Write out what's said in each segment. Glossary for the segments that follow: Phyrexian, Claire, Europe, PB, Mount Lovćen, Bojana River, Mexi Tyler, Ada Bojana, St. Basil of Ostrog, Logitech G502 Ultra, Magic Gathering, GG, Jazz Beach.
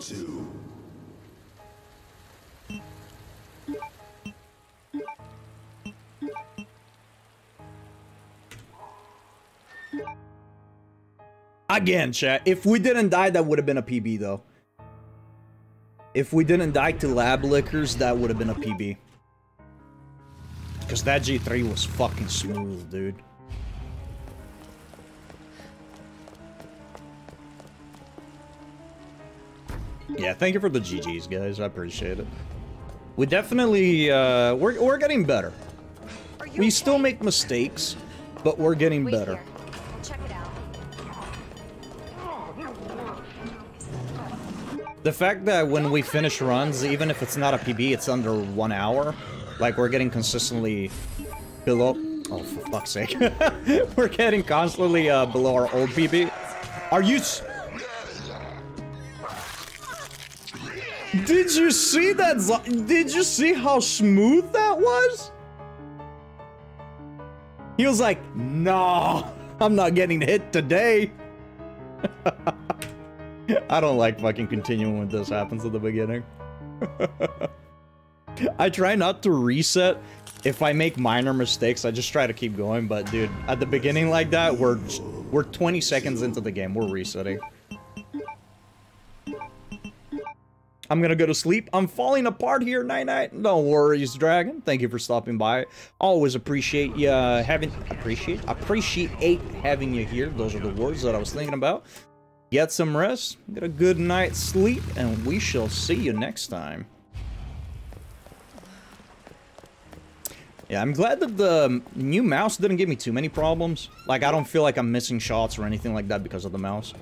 2. Again, chat, if we didn't die, that would have been a PB, though. If we didn't die to lab lickers, that would have been a PB. Because that G3 was fucking smooth, dude. Yeah, thank you for the GGs, guys. I appreciate it. We definitely, we're getting better. We still make mistakes, but we're getting better. The fact that when we finish runs, even if it's not a PB, it's under 1 hour. Like, we're getting consistently below... Oh, for fuck's sake. We're getting constantly below our old PB. Are you... Did you see that? Did you see how smooth that was? He was like, no, I'm not getting hit today. I don't like fucking continuing when this happens at the beginning. I try not to reset. If I make minor mistakes, I just try to keep going. But dude, at the beginning like that, we're 20 seconds into the game. We're resetting. I'm gonna go to sleep. I'm falling apart here. Night-night. No worries, Dragon. Thank you for stopping by. Always appreciate you appreciate having you here. Those are the words that I was thinking about. Get some rest, get a good night's sleep, and we shall see you next time. Yeah, I'm glad that the new mouse didn't give me too many problems. Like, I don't feel like I'm missing shots or anything like that because of the mouse.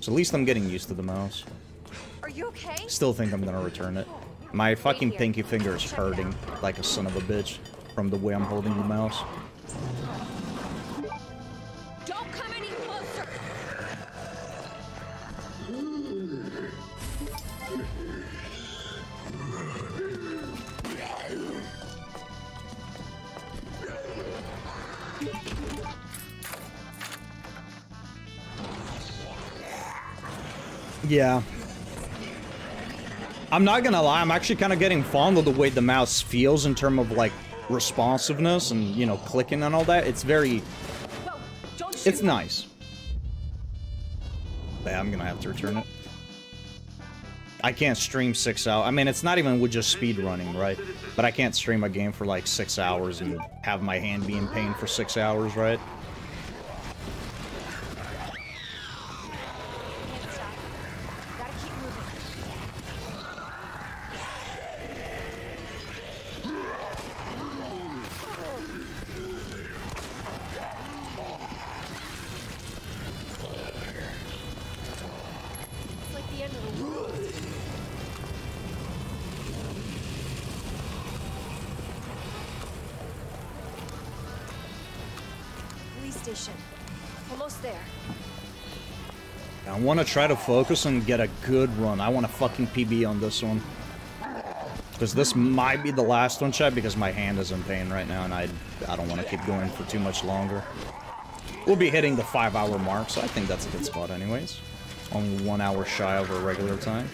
So at least I'm getting used to the mouse. Are you okay? Still think I'm gonna return it. My fucking pinky finger is hurting like a son of a bitch from the way I'm holding the mouse. Don't come any closer. Yeah. I'm not gonna lie, I'm actually kind of getting fond of the way the mouse feels in terms of, like, responsiveness and, you know, clicking and all that. It's very... Whoa, don't shoot. It's nice. Yeah, I'm gonna have to return it. I can't stream 6 hours. I mean, it's not even with just speedrunning, right? But I can't stream a game for, like, 6 hours and have my hand be in pain for 6 hours, right? I want to try to focus and get a good run. I want to fucking PB on this one. Because this might be the last one, chat, because my hand is in pain right now, and I don't want to keep going for too much longer. We'll be hitting the 5-hour mark, so I think that's a good spot anyways. Only 1 hour shy of our regular time.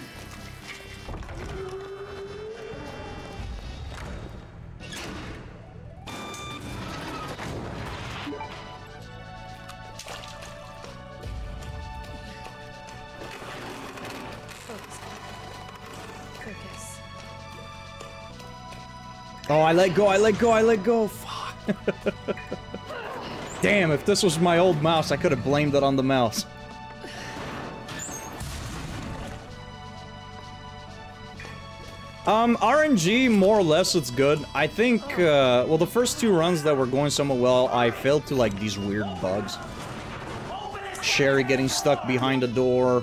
Oh, I let go, I let go, I let go, fuck. Damn, if this was my old mouse, I could have blamed it on the mouse. RNG, more or less, it's good. I think, well, the first 2 runs that were going somewhat well, I failed to, like, these weird bugs. Sherry getting stuck behind a door.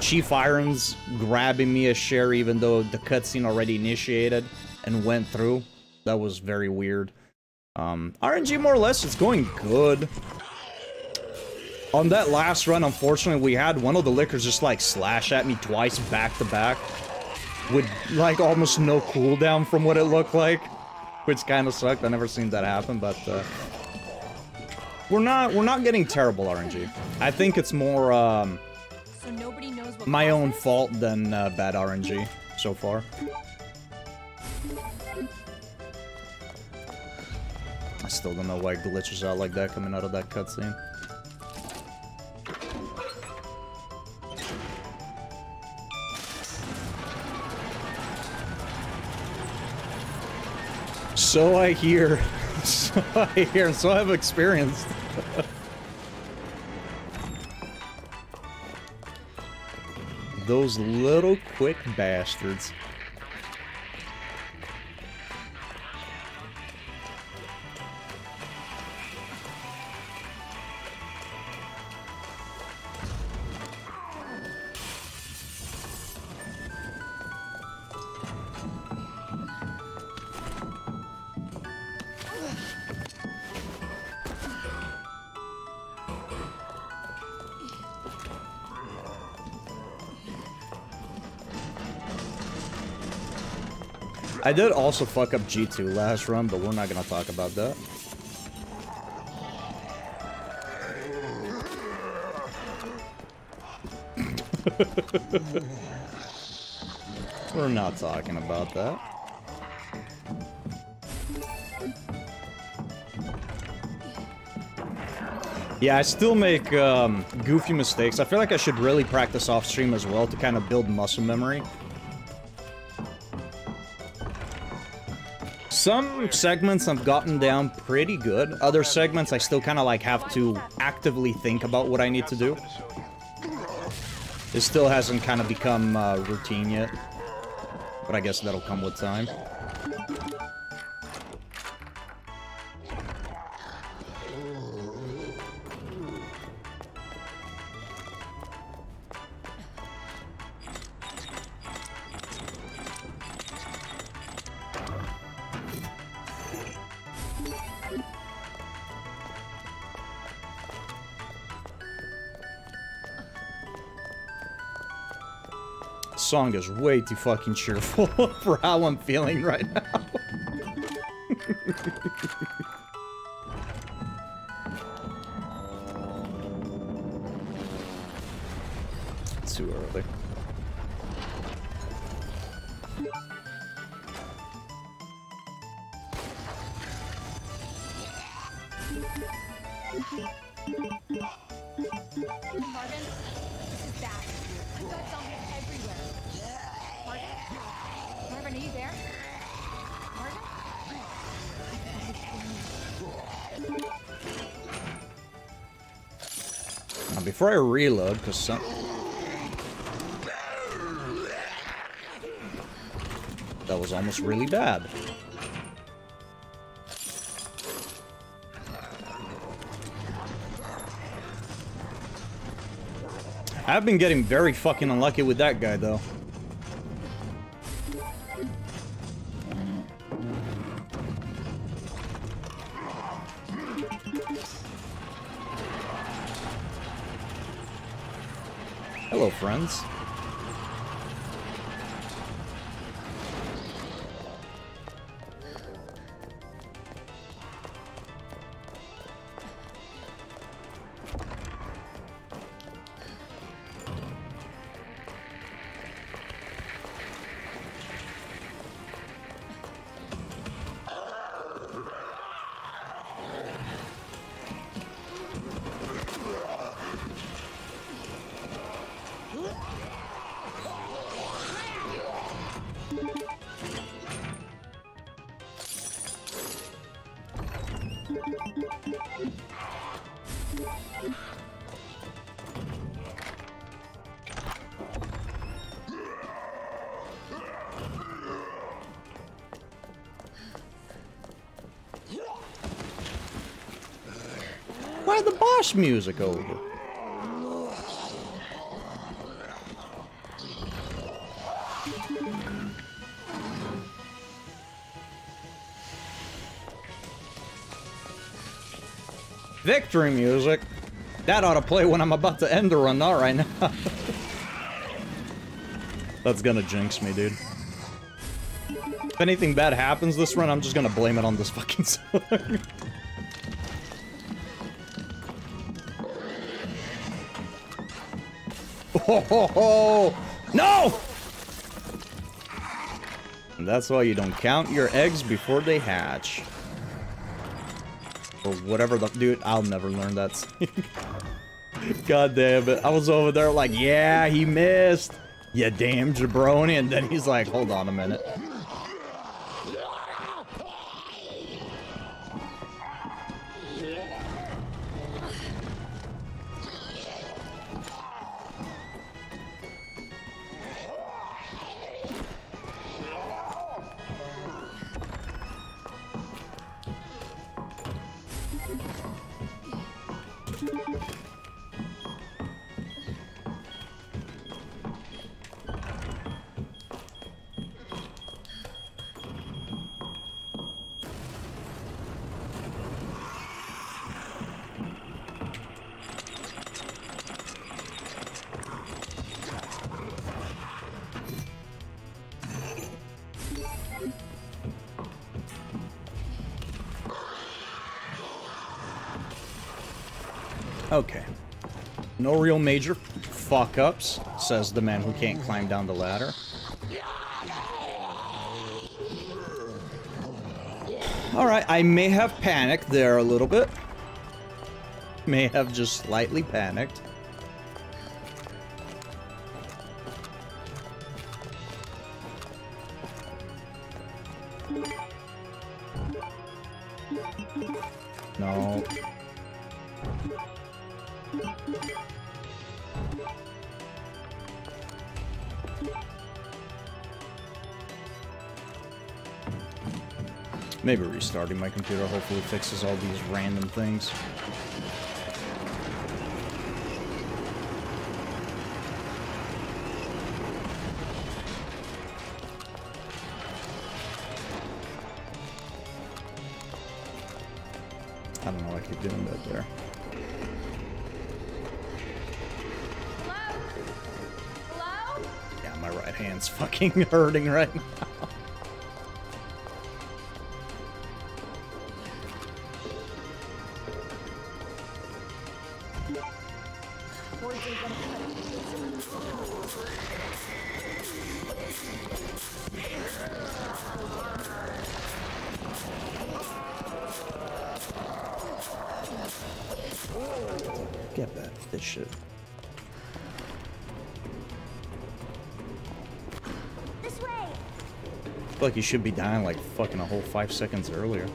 Chief Irons grabbing me as Sherry, even though the cutscene already initiated and went through. That was very weird. RNG, more or less, it's going good. On that last run, unfortunately, we had one of the lickers just, like, slash at me twice back to back with, like, almost no cooldown from what it looked like, which kind of sucked. I never seen that happen, but we're not getting terrible RNG. I think it's more so nobody knows what my own fault than bad RNG so far. I still don't know why it glitches out like that coming out of that cutscene. So I hear, so I hear, so I've experienced. Those little quick bastards. I did also fuck up G2 last run, but we're not gonna talk about that. We're not talking about that. Yeah, I still make goofy mistakes. I feel like I should really practice off stream as well to kind of build muscle memory. Some segments I've gotten down pretty good. Other segments I still kind of like have to actively think about what I need to do. It still hasn't kind of become routine yet. But I guess that'll come with time. Song is way too fucking cheerful for how I'm feeling right now. Too early. Before I reload, because some... That was almost really bad. I've been getting very fucking unlucky with that guy, though. Hello, friends. Why the boss music over? Victory music? That ought to play when I'm about to end the run, not right now. That's gonna jinx me, dude. If anything bad happens this run, I'm just gonna blame it on this fucking song. Oh, no! And that's why you don't count your eggs before they hatch. Or whatever the... Dude, I'll never learn that. God damn it. I was over there like, yeah, he missed. You damn jabroni. And then he's like, hold on a minute. Okay. No real major fuck-ups, says the man who can't climb down the ladder. Alright, I may have panicked there a little bit. May have just slightly panicked. No. Maybe restarting my computer hopefully fixes all these random things. I don't know why I keep doing that there. Hello? Hello? Yeah, my right hand's fucking hurting right now. Get back to this shit. This way. Like you should be dying like fucking a whole 5 seconds earlier.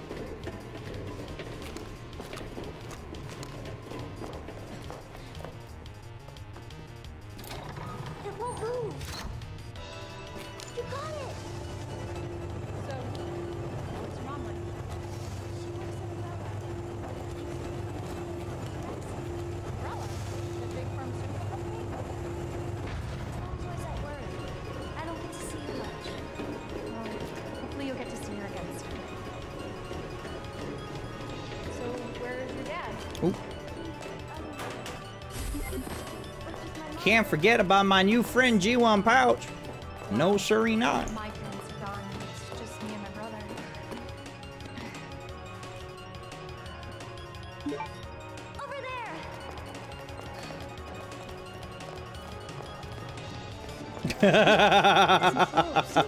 Can't forget about my new friend G1 Pouch. No, siree, not. My parents are gone. It's just me and my brother. Over there.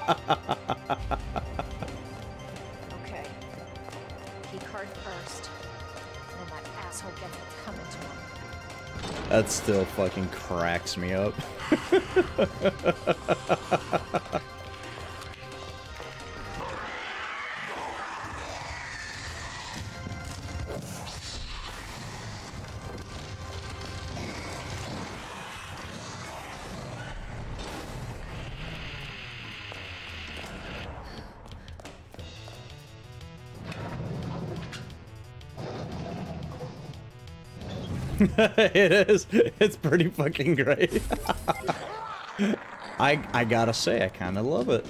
Okay. Key card first. And then that asshole gets it coming to him. That still fucking cracks me up. It is. It's pretty fucking great. I gotta say, I kind of love it.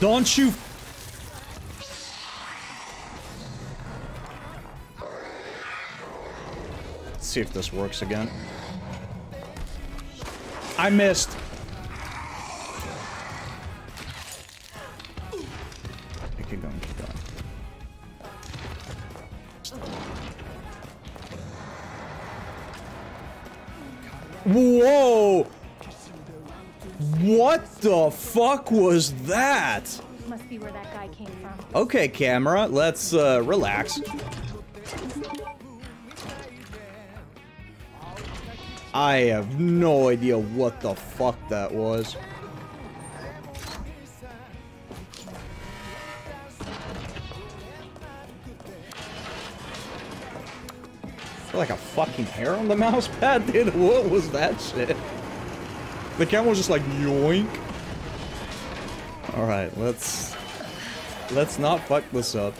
Don't you... Let's see if this works again. I missed. Whoa! What the fuck was that? Must be where that guy came from. Okay, camera, let's relax. I have no idea what the fuck that was. Like a fucking hair on the mouse pad, dude. What was that shit? The camera was just like yoink. All right, let's not fuck this up.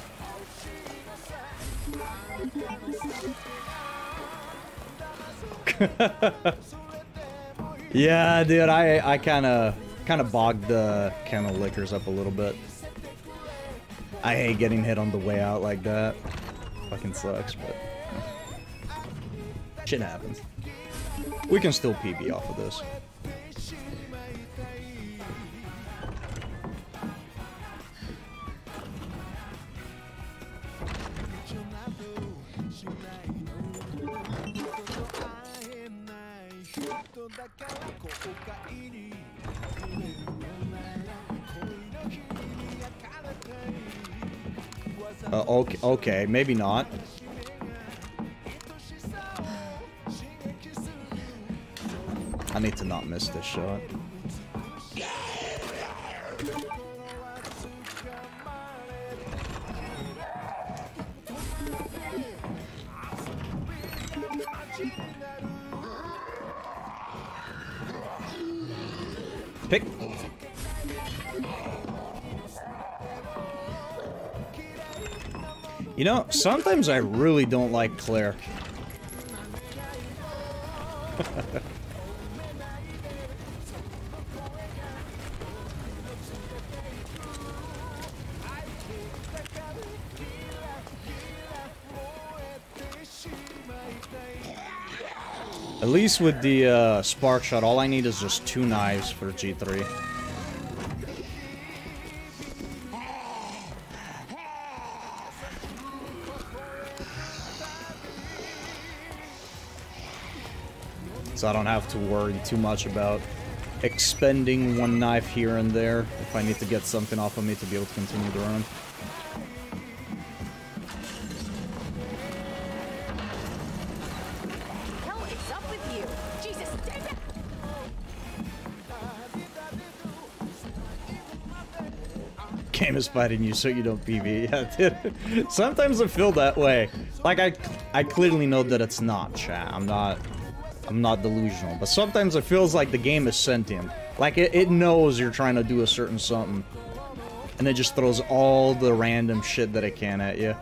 Yeah, dude, I kind of bogged the can of liquors up a little bit. I hate getting hit on the way out like that. Fucking sucks, but. Shit happens. We can still PB off of this. Okay, maybe not. I need to not miss this shot. Pick. You know, sometimes I really don't like Claire. At least with the spark shot, all I need is just 2 knives for G3. So I don't have to worry too much about expending 1 knife here and there if I need to get something off of me to be able to continue the run. Game is fighting you so you don't PB. Yeah, dude. Sometimes I feel that way. Like I clearly know that it's not, chat. I'm not delusional. But sometimes it feels like the game is sentient. Like it knows you're trying to do a certain something, and it just throws all the random shit that it can at you.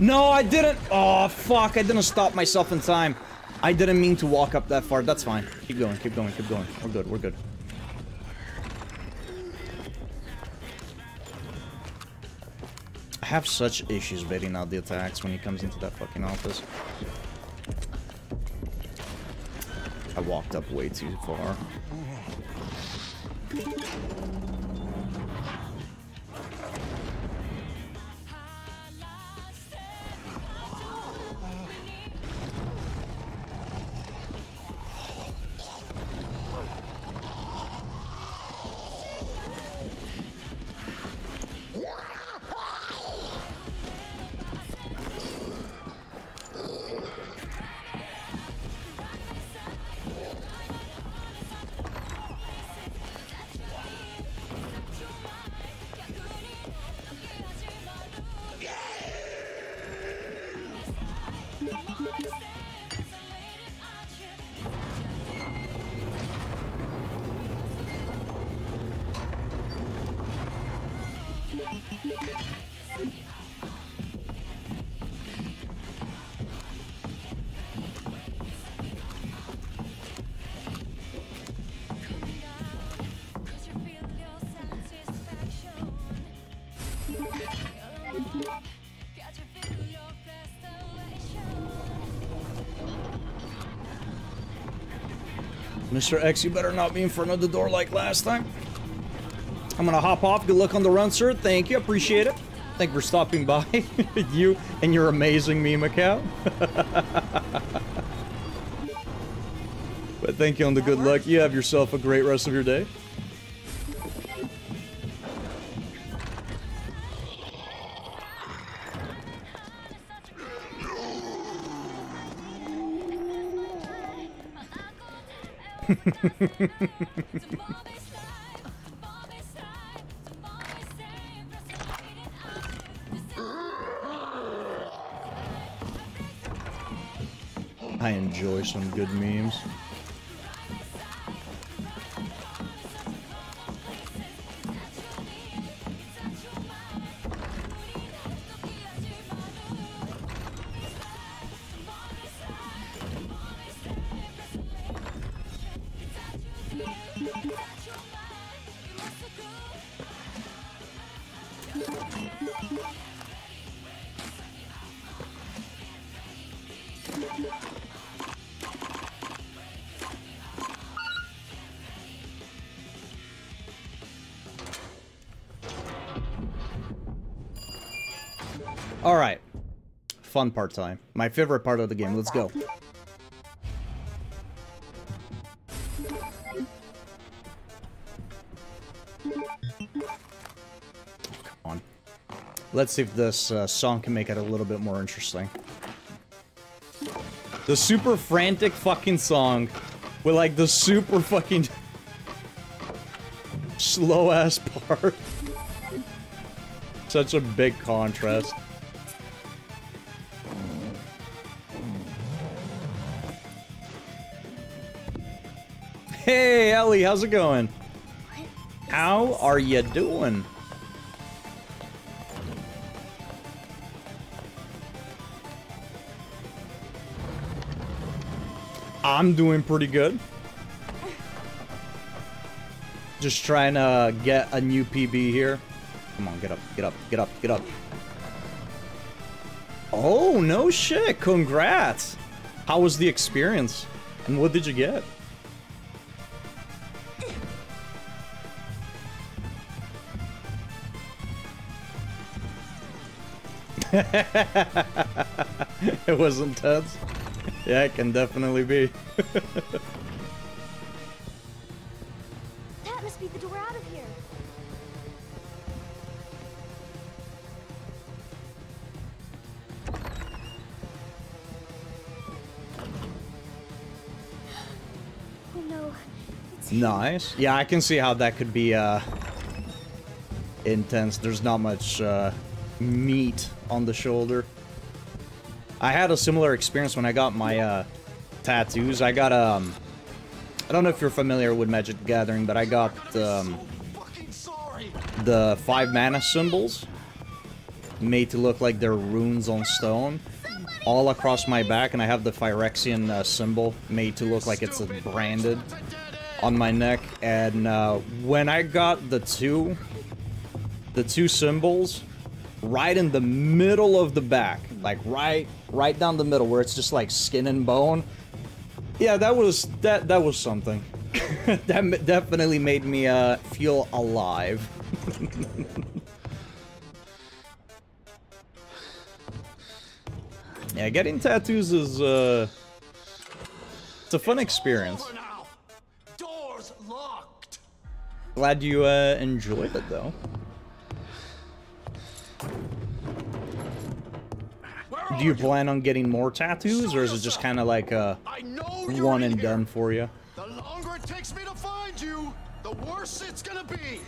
No, I didn't. Oh, fuck. I didn't stop myself in time. I didn't mean to walk up that far. That's fine. Keep going, keep going, keep going. We're good, we're good. I have such issues baiting out the attacks when he comes into that fucking office. I walked up way too far. Mr. X, you better not be in front of the door like last time. I'm gonna hop off. Good luck on the run, sir. Thank you. Appreciate it. Thank you for stopping by. You and your amazing meme account. But thank you on the good luck. You have yourself a great rest of your day. I enjoy some good memes. All right, fun part time. My favorite part of the game. Let's go. Come on. Let's see if this song can make it a little bit more interesting. The super frantic fucking song with like the super fucking slow ass part. Such a big contrast. Hey, Ellie, how's it going? How are you doing? I'm doing pretty good. Just trying to get a new PB here. Come on, get up, get up, get up, get up. Oh, no shit. Congrats. How was the experience? And what did you get? It was intense. Yeah, it can definitely be. That must be the door out of here. Oh no. It's nice. Yeah, I can see how that could be intense. There's not much meat on the shoulder. I had a similar experience when I got my tattoos. I got I don't know if you're familiar with Magic Gathering, but I got the 5 mana symbols made to look like they're runes on stone all across my back, and I have the Phyrexian symbol made to look like it's branded on my neck. And when I got the two symbols right in the middle of the back, like right down the middle where it's just like skin and bone. Yeah, that was something. That definitely made me feel alive. Yeah, getting tattoos is it's a fun experience. Doors locked. Glad you enjoyed it though. Do you plan on getting more tattoos, or is it just kind of like a one and done for you? The longer it takes me to find you, the worse it's gonna be.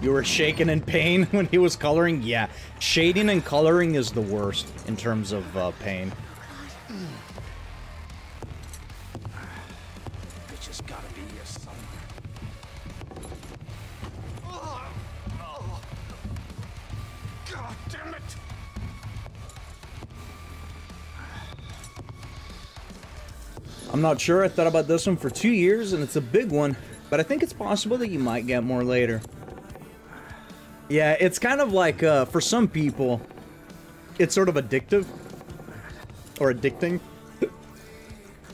You were shaking in pain when he was coloring? Yeah. Shading and coloring is the worst in terms of pain. It just gotta be here somewhere. Oh, God damn it. I'm not sure. I thought about this one for 2 years, and it's a big one, but I think it's possible that you might get more later. Yeah, it's kind of like, for some people, it's sort of addictive. Or addicting.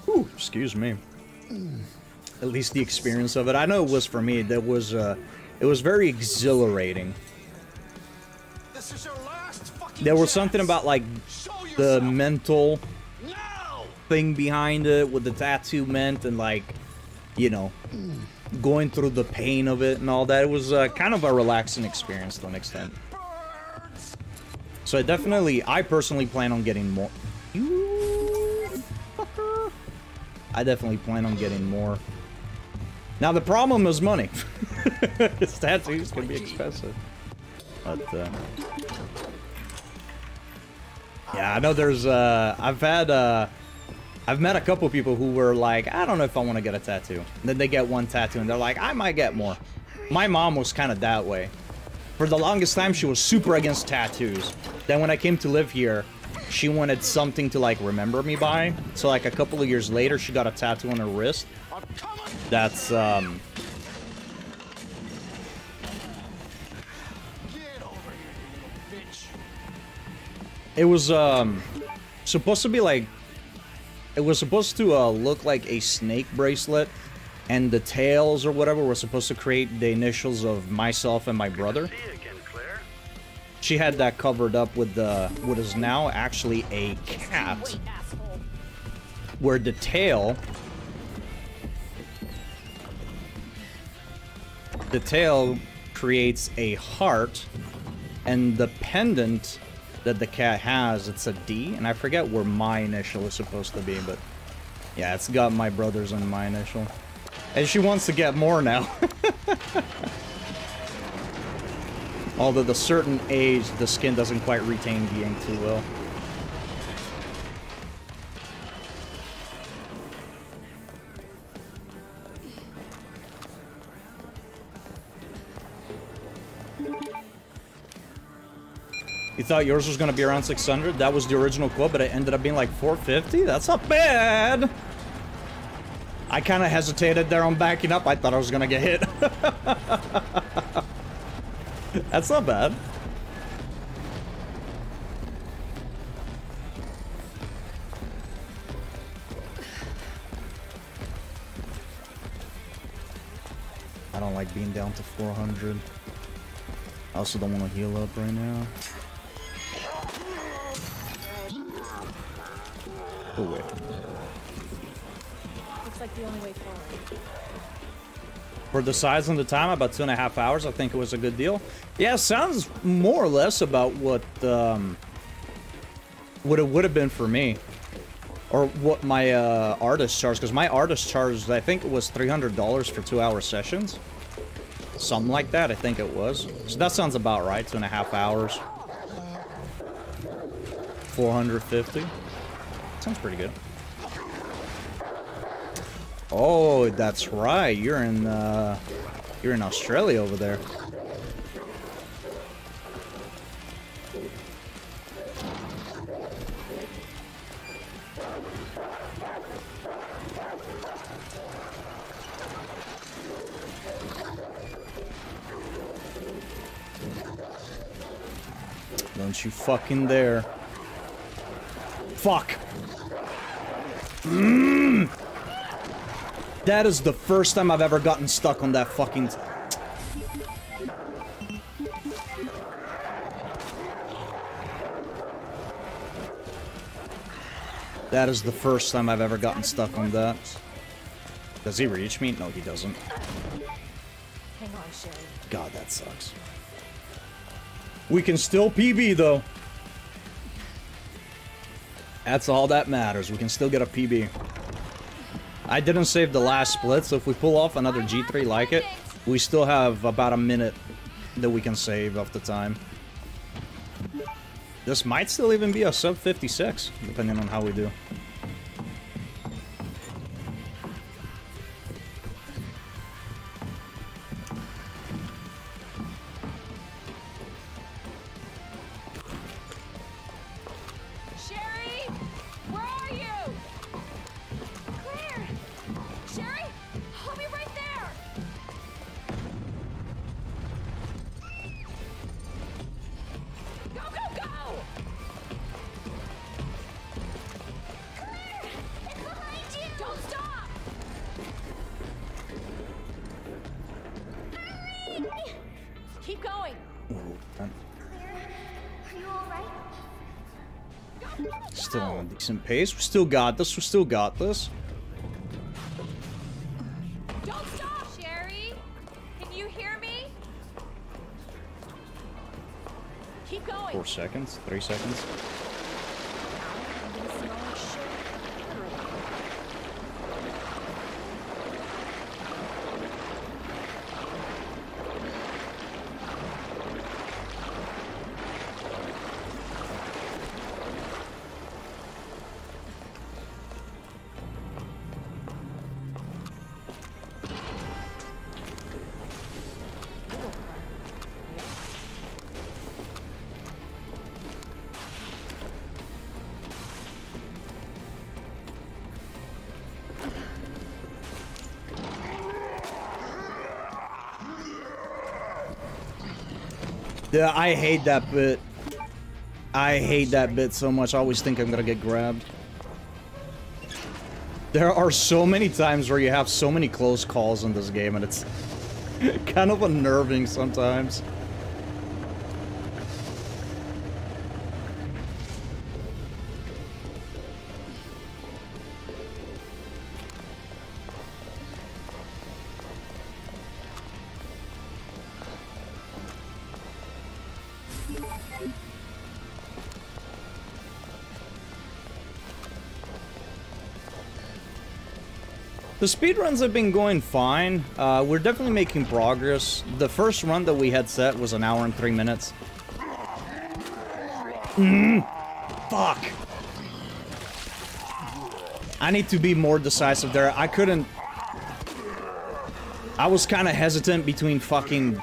Ooh, excuse me. At least the experience of it. I know it was for me. That was, it was very exhilarating. This is your last fucking there was something about, like, the mental thing behind it, what the tattoo meant, and, like, you know, going through the pain of it and all that. It was kind of a relaxing experience to an extent. So I definitely, I personally plan on getting more. You fucker. I definitely plan on getting more. Now the problem is money. His tattoos can be expensive. But, yeah, I know there's, I've met a couple people who were like, I don't know if I want to get a tattoo. And then they get one tattoo and they're like, I might get more. My mom was kind of that way. For the longest time, she was super against tattoos. Then when I came to live here, she wanted something to, like, remember me by. So, like, a couple of years later, she got a tattoo on her wrist. That's, it was, supposed to be, like, it was supposed to look like a snake bracelet, and the tails or whatever were supposed to create the initials of myself and my brother. She had that covered up with the what is now actually a cat, where the tail, creates a heart, and the pendant that the cat has, it's a D, and I forget where my initial is supposed to be, but yeah, it's got my brother's on my initial. And she wants to get more now. Although at a certain age, the skin doesn't quite retain the ink too well. You thought yours was gonna be around 600? That was the original quote, but it ended up being like 450? That's not bad! I kinda hesitated there on backing up. I thought I was gonna get hit. That's not bad. I don't like being down to 400. I also don't want to heal up right now. Oh, wait. Looks like the only way forward. For the size and the time, about 2.5 hours, I think it was a good deal. Yeah, sounds more or less about what it would have been for me, or what my artist charged. Because my artist charged, I think it was $300 for 2-hour sessions, something like that. I think it was. So that sounds about right. 2.5 hours, 450. Sounds pretty good. Oh, that's right. You're in Australia over there. Don't you fucking dare. Fuck. Mm. That is the first time I've ever gotten stuck on that fucking... That is the first time I've ever gotten stuck on that. Does he reach me? No, he doesn't. Hang on, Sherry. God, that sucks. We can still PB, though. That's all that matters. We can still get a PB. I didn't save the last split, so if we pull off another G3 like it, we still have about a minute that we can save off the time. This might still even be a sub 56, depending on how we do. Sherry, where are you? Clear. still on a decent pace. We still got this. Don't stop, Sherry. Can you hear me? Keep going. 4 seconds. 3 seconds. Yeah, I hate that bit. I hate that bit so much. I always think I'm gonna get grabbed. There are so many times where you have so many close calls in this game, and it's kind of unnerving sometimes. The speedruns have been going fine. We're definitely making progress. The first run that we had set was an hour and 3 minutes. Fuck. I need to be more decisive there. I couldn't... I was kind of hesitant between fucking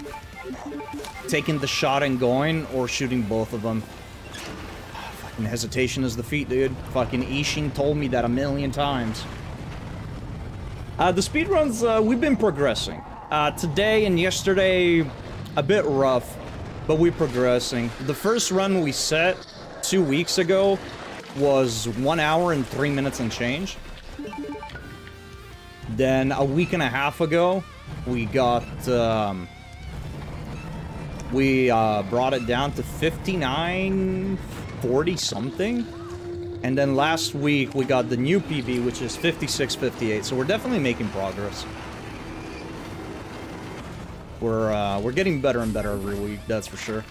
taking the shot and going or shooting both of them. Fucking hesitation is defeat, dude. Fucking Ishin told me that a million times. The speedruns, we've been progressing. Today and yesterday, a bit rough, but we're progressing. The first run we set 2 weeks ago was 1 hour and 3 minutes and change. Then a week and a half ago, we got, brought it down to 59:40 something. And then last week, we got the new PB, which is 56:58, so we're definitely making progress. We're getting better and better every week, that's for sure.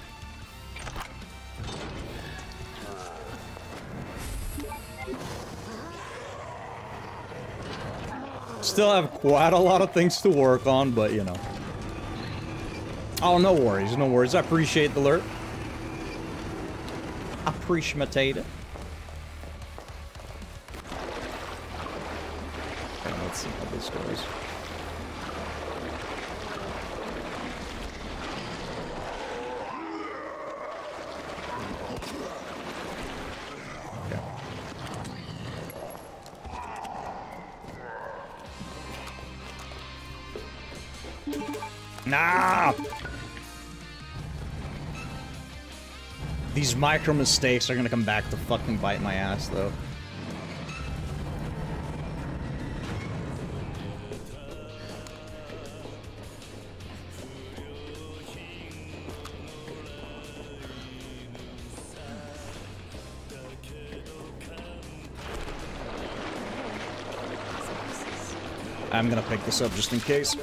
Still have quite a lot of things to work on, but, you know. Oh, no worries, no worries. I appreciate the alert. Appreciate it. Let's see how this goes. Okay. Nah! These micro mistakes are gonna come back to fucking bite my ass, though. I'm gonna pick this up just in case.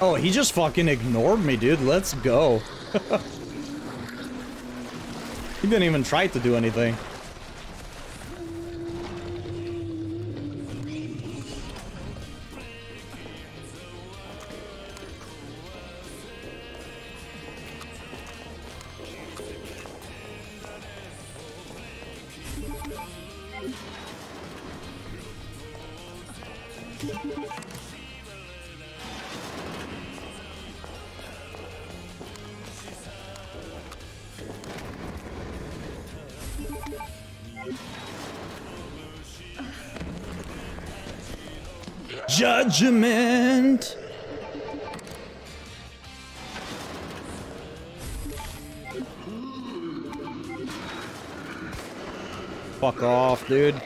Oh, he just fucking ignored me, dude. Let's go. He didn't even try to do anything. Judgment. Fuck off, dude.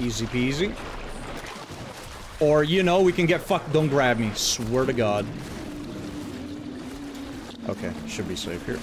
Easy peasy. Or, you know, we can get fucked. Don't grab me. Swear to God. Okay, should be safe here.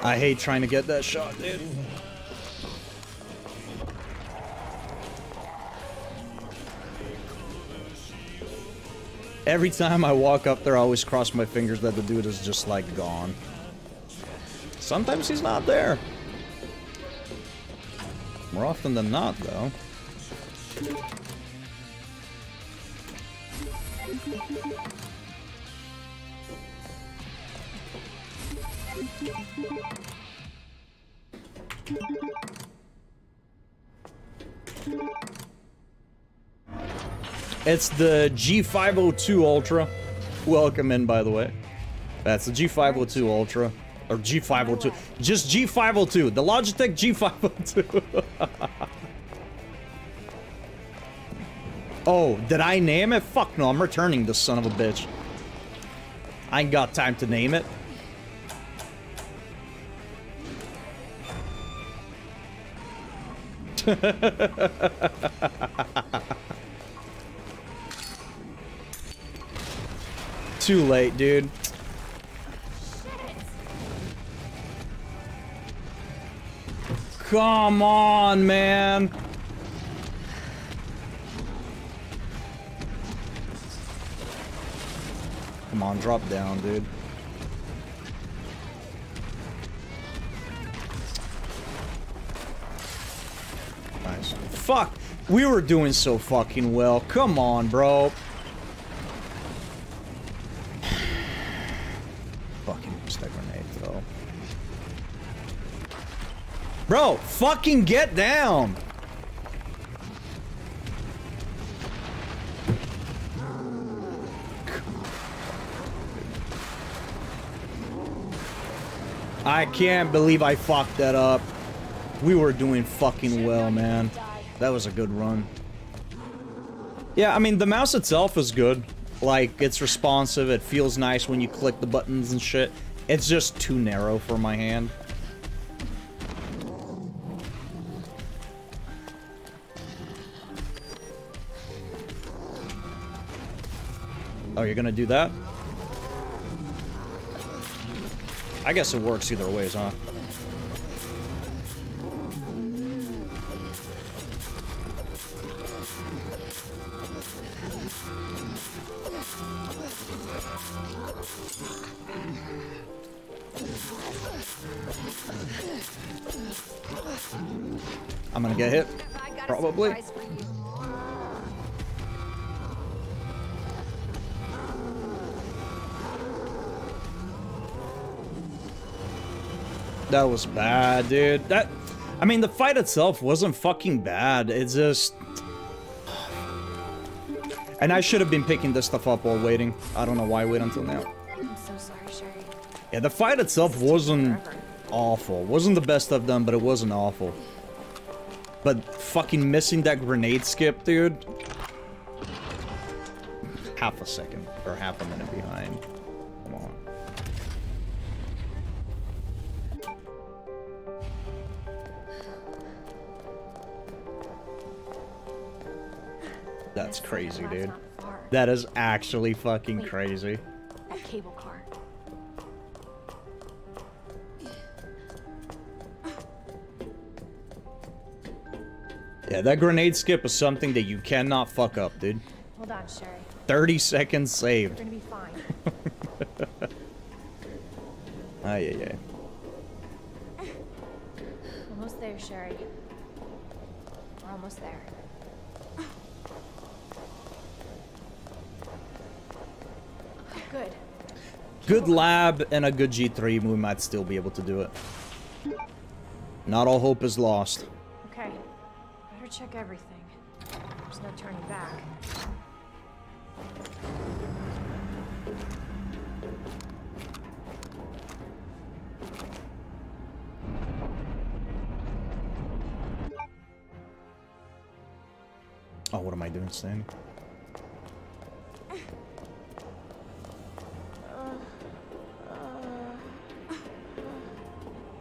I hate trying to get that shot, dude. Every time I walk up there, I always cross my fingers that the dude is just, like, gone. Sometimes he's not there. More often than not, though. It's the G502 Ultra. Welcome in, by the way. That's the G502 Ultra. Or G502. Just G502. The Logitech G502. Oh, did I name it? Fuck no, I'm returning this son of a bitch. I ain't got time to name it. Too late, dude. Come on, man. Come on, drop down, dude. Nice. Fuck. We were doing so fucking well. Come on, bro. Bro, fucking get down! I can't believe I fucked that up. We were doing fucking well, man. That was a good run. Yeah, I mean, the mouse itself is good. Like, it's responsive, it feels nice when you click the buttons and shit. It's just too narrow for my hand. Oh, you're gonna do that? I guess it works either ways, huh? I'm gonna get hit, probably. That was bad, dude. That, I mean, the fight itself wasn't fucking bad. It's just... And I should have been picking this stuff up while waiting. I don't know why I wait until now. I'm so sorry, Sherry. Yeah, the fight itself wasn't awful. Wasn't the best I've done, but it wasn't awful. But fucking missing that grenade skip, dude. Half a second, or half a minute behind. That's crazy, dude. That is actually fucking crazy. That cable car. Yeah, that grenade skip is something that you cannot fuck up, dude. Hold on, Sherry. 30 seconds saved. We're gonna be fine. Ay, ay, ay. Almost there, Sherry. We're almost there. Good. Good lab and a good G3, we might still be able to do it. Not all hope is lost. Okay. Better check everything. There's no turning back. Oh, what am I doing standing?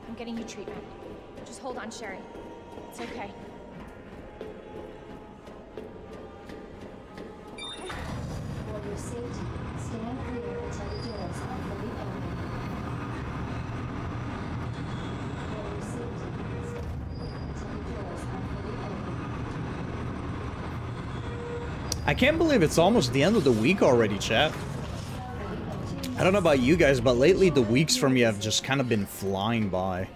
I'm getting you treatment. Just hold on, Sherry. It's okay. I can't believe it's almost the end of the week already, chat. I don't know about you guys, but lately the weeks from you have just kind of been flying by.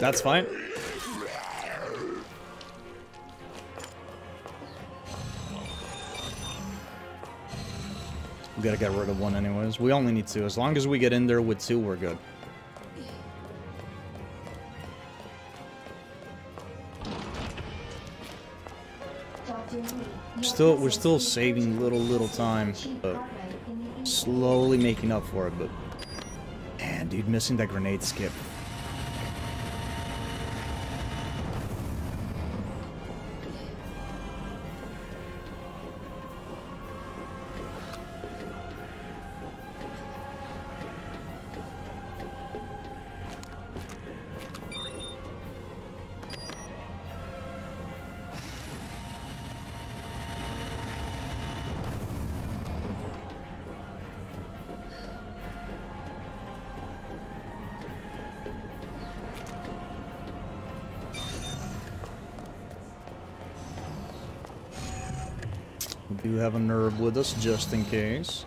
That's fine. We gotta get rid of one anyways. We only need two. As long as we get in there with two, we're good. We're still saving little time, but slowly making up for it, but man, dude, missing that grenade skip. Do have a nerve with us just in case.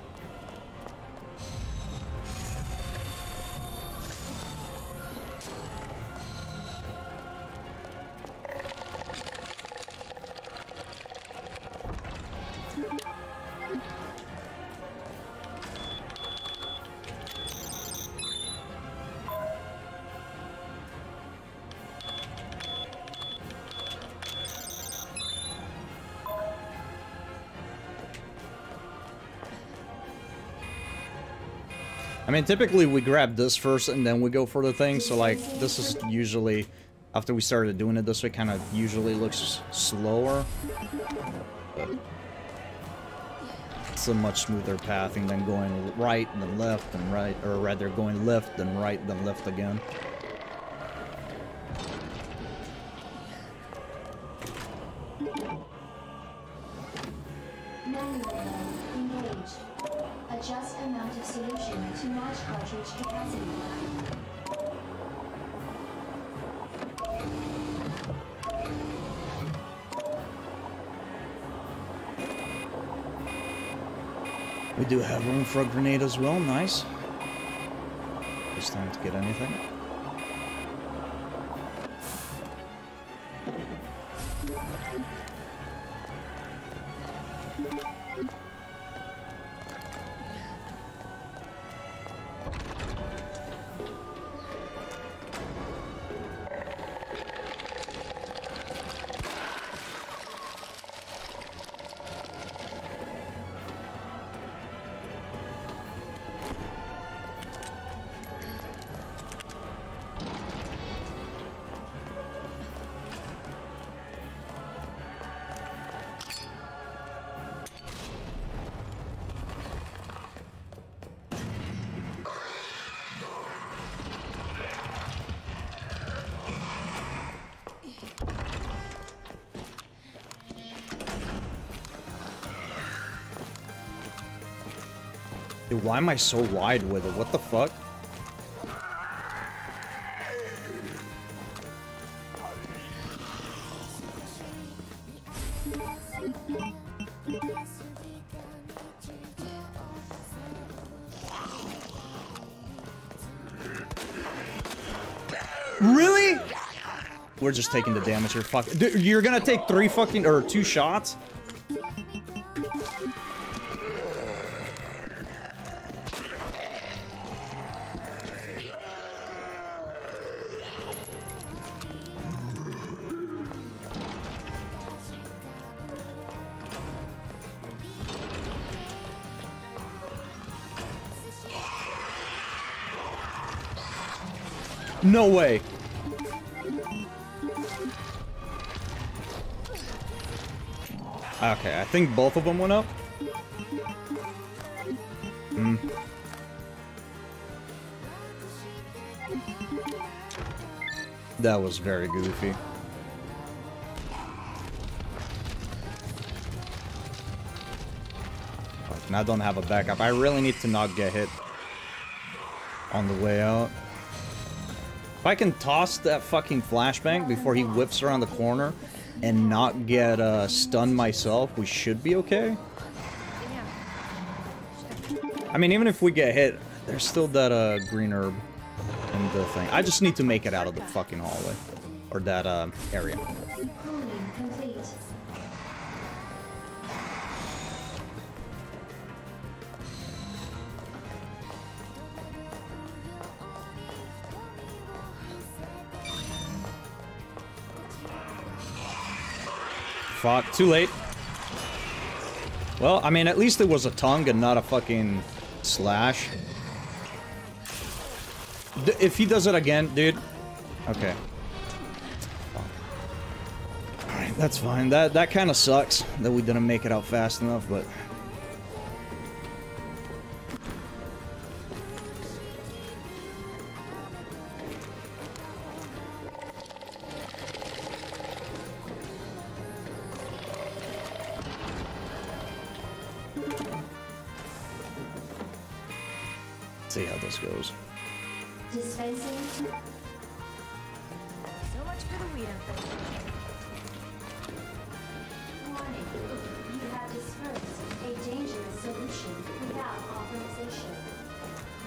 I mean, typically we grab this first and then we go for the thing, so like, this is usually, after we started doing it this way, kind of usually looks slower. But it's a much smoother pathing than going right and then left and right, or rather going left and right then left again. We do have room for a grenade as well, nice. this thing to get anything. Dude, why am I so wide with it? What the fuck? Really? We're just taking the damage here. Fuck. Dude, you're gonna take three fucking or two shots? No way. Okay, I think both of them went up. That was very goofy. And I don't have a backup. I really need to not get hit on the way out. If I can toss that fucking flashbang before he whips around the corner and not get stunned myself, we should be okay. I mean, even if we get hit, there's still that green herb in the thing. I just need to make it out of the fucking hallway. Or that area. Fuck, too late. Well, I mean, at least it was a tongue and not a fucking slash. If he does it again, dude. Okay. Alright, that's fine. That kind of sucks that we didn't make it out fast enough, but... see how this goes. Dispensing. So much for the weird. Warning. You have dispersed a dangerous solution without authorization.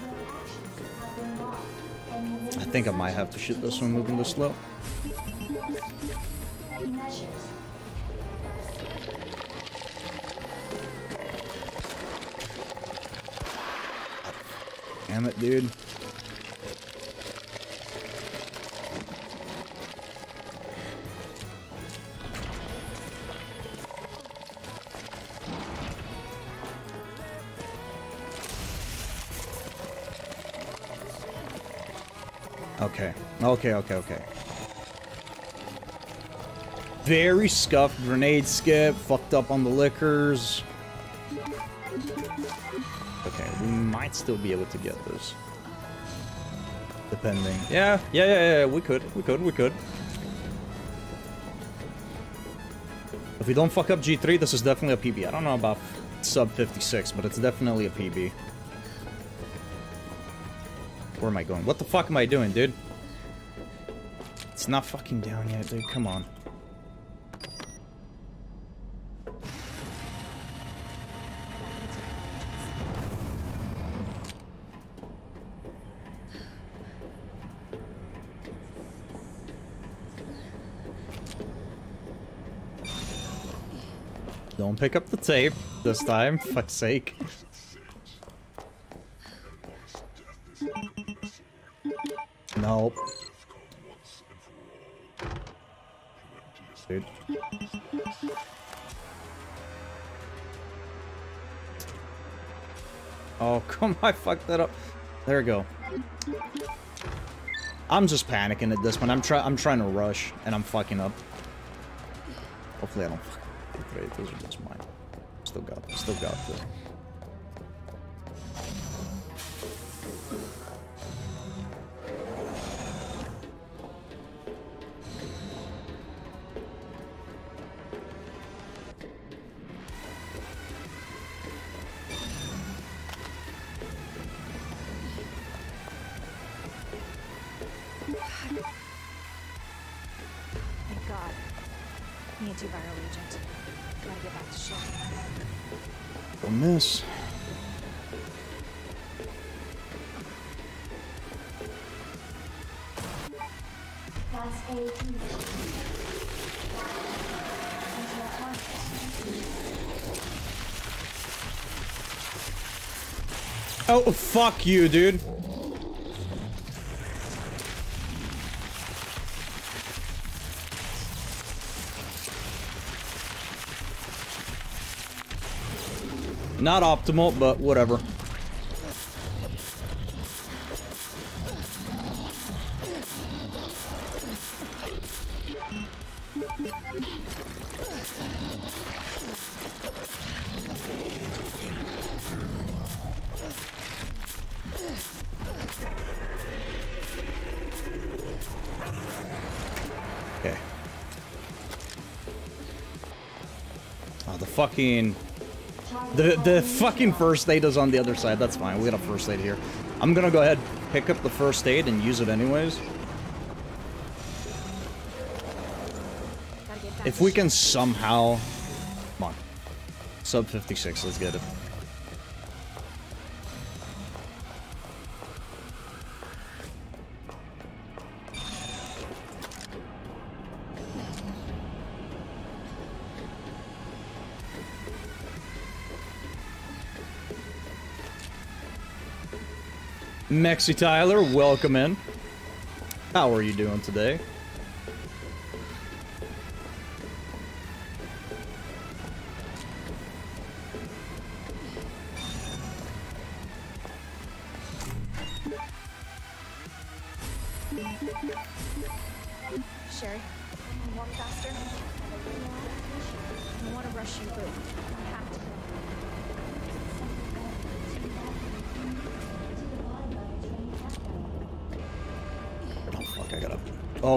Your actions have been locked, and I think I might have to shoot this one moving this slow. Measures. Damn it, dude. Okay. Okay. Very scuffed grenade skip, fucked up on the liquors. We might still be able to get this. Depending. Yeah, we could. If we don't fuck up G3, this is definitely a PB. I don't know about sub 56, but it's definitely a PB. Where am I going? What the fuck am I doing, dude? It's not fucking down yet, dude. Come on. Don't pick up the tape this time, fuck's sake. Nope. Dude. Oh, come on, I fucked that up. There we go. I'm just panicking at this point. I'm trying to rush, and I'm fucking up. Hopefully I don't fuck up. Great, those are just mine. Still got this. Oh, fuck you, dude. Not optimal, but whatever. The fucking first aid is on the other side. That's fine. We got a first aid here. I'm gonna go ahead, pick up the first aid and use it anyways. If we can somehow, come on, sub 56. Let's get it. Mexi Tyler, welcome in. How are you doing today?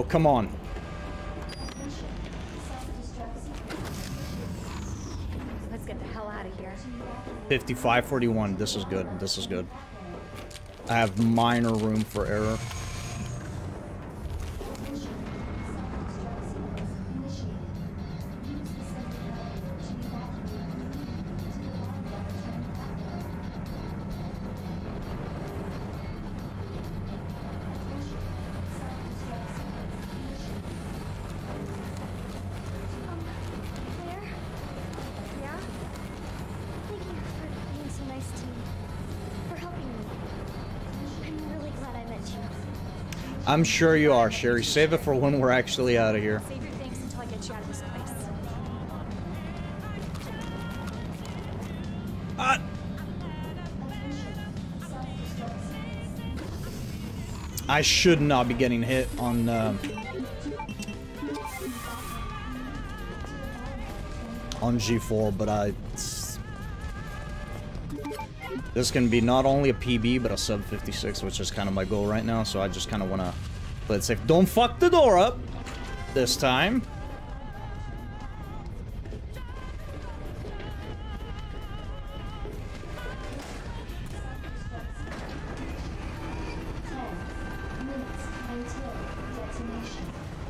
Come on. Let's get the hell out of here. 5541. This is good. This is good. I have minor room for error. I'm sure you are, Sherry. Save it for when we're actually out of here. Save your thanks until I get you out of this place. I should not be getting hit on. On G4, but this can be not only a PB, but a sub 56, which is kind of my goal right now, so I just kind of want to play it safe. Don't fuck the door up this time.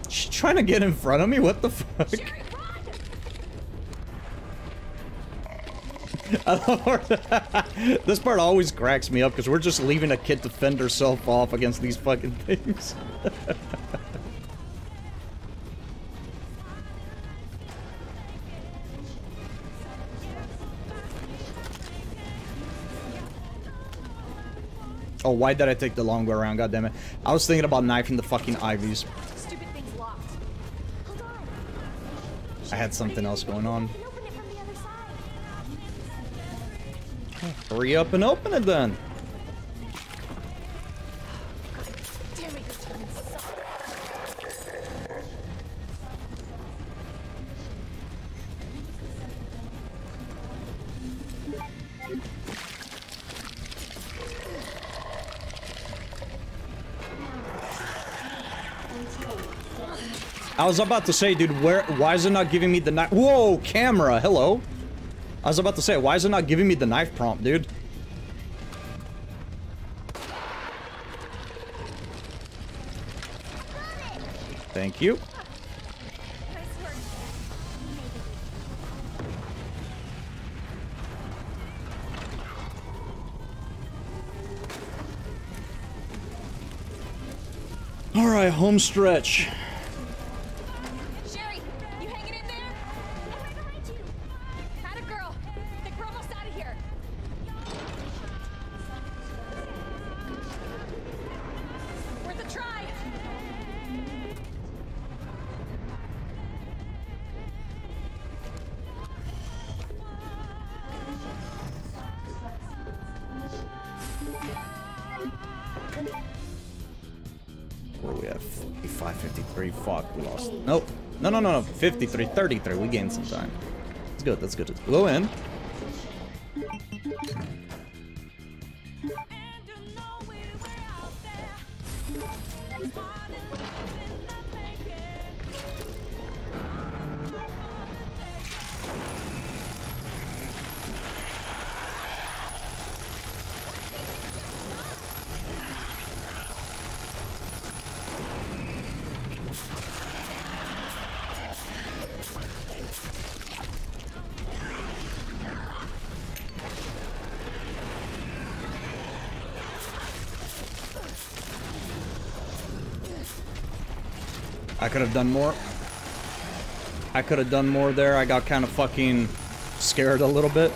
She's trying to get in front of me? What the fuck? This part always cracks me up because we're just leaving a kid to fend herself off against these fucking things. Oh, why did I take the long way around? God damn it. I was thinking about knifing the fucking Ivies. Stupid thing's locked. Hold on. I had something else going on. Hurry up and open it then. I was about to say, dude, why is it not giving me the knife? Whoa, camera, hello. I was about to say, why is it not giving me the knife prompt, dude? Thank you. All right, home stretch. No, 53, 33, we gained some time. That's good, that's good. Go in. I could have done more. I could have done more there. I got kind of fucking scared a little bit.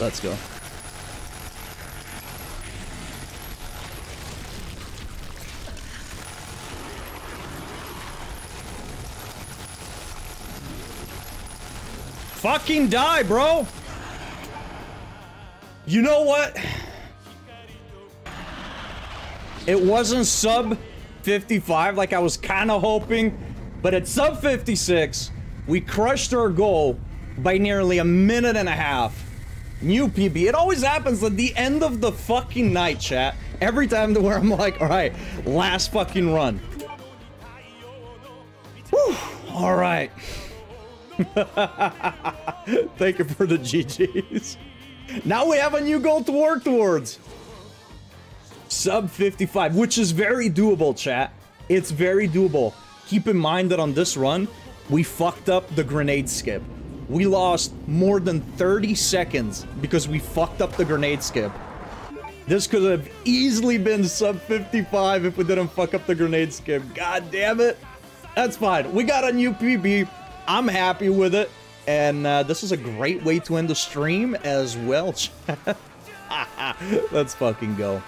Let's go. Fucking die, bro. You know what? It wasn't sub 55 like I was kind of hoping, but at sub 56, we crushed our goal by nearly a minute and a half. New PB. It always happens at the end of the fucking night, chat. Every time to where I'm like, all right, last fucking run. Whew. All right. Thank you for the GGs. Now we have a new goal to work towards. Sub 55, which is very doable, chat. It's very doable. Keep in mind that on this run, we fucked up the grenade skip. We lost more than 30 seconds because we fucked up the grenade skip. This could have easily been sub 55 if we didn't fuck up the grenade skip. God damn it. That's fine. We got a new PB. I'm happy with it, and this is a great way to end the stream as well. Let's fucking go.